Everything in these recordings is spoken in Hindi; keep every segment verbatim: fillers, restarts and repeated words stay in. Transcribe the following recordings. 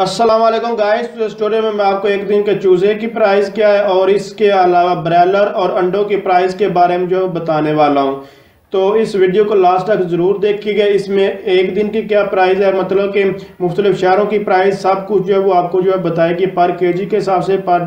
अस्सलाम वालेकुम गाइस। तो स्टोरी में मैं आपको एक दिन के चूजे की प्राइस क्या है और इसके अलावा ब्रायलर और अंडों की प्राइस के बारे में जो बताने वाला हूं। तो इस वीडियो को लास्ट तक ज़रूर देखिएगा। इसमें एक दिन की क्या प्राइस है, मतलब कि मुख्तलिफ शहरों की प्राइस सब कुछ जो है वो आपको जो है बताएगी, पर केजी के हिसाब से, पर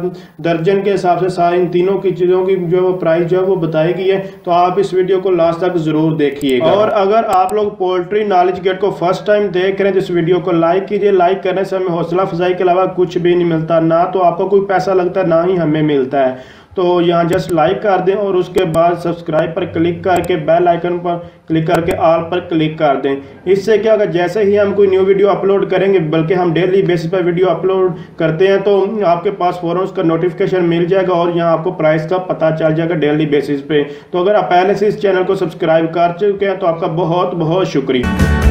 दर्जन के हिसाब से, सारी इन तीनों की चीज़ों की जो है वो प्राइस जो है वो बताएगी है। तो आप इस वीडियो को लास्ट तक ज़रूर देखिएगा। और अगर आप लोग पोल्ट्री नॉलेज गेट को फर्स्ट टाइम देख रहे हैं तो इस वीडियो को लाइक कीजिए। लाइक करने से हमें हौसला अफजाई के अलावा कुछ भी नहीं मिलता, ना तो आपको कोई पैसा लगता ना ही हमें मिलता है। तो यहाँ जस्ट लाइक कर दें और उसके बाद सब्सक्राइब पर क्लिक करके बेल आइकन पर क्लिक करके ऑल पर क्लिक कर दें। इससे क्या होगा, जैसे ही हम कोई न्यू वीडियो अपलोड करेंगे, बल्कि हम डेली बेसिस पर वीडियो अपलोड करते हैं, तो आपके पास फ़ौरन उसका नोटिफिकेशन मिल जाएगा और यहाँ आपको प्राइस का पता चल जाएगा डेली बेसिस पे। तो अगर आप पहले से इस चैनल को सब्सक्राइब कर चुके हैं तो आपका बहुत बहुत शुक्रिया।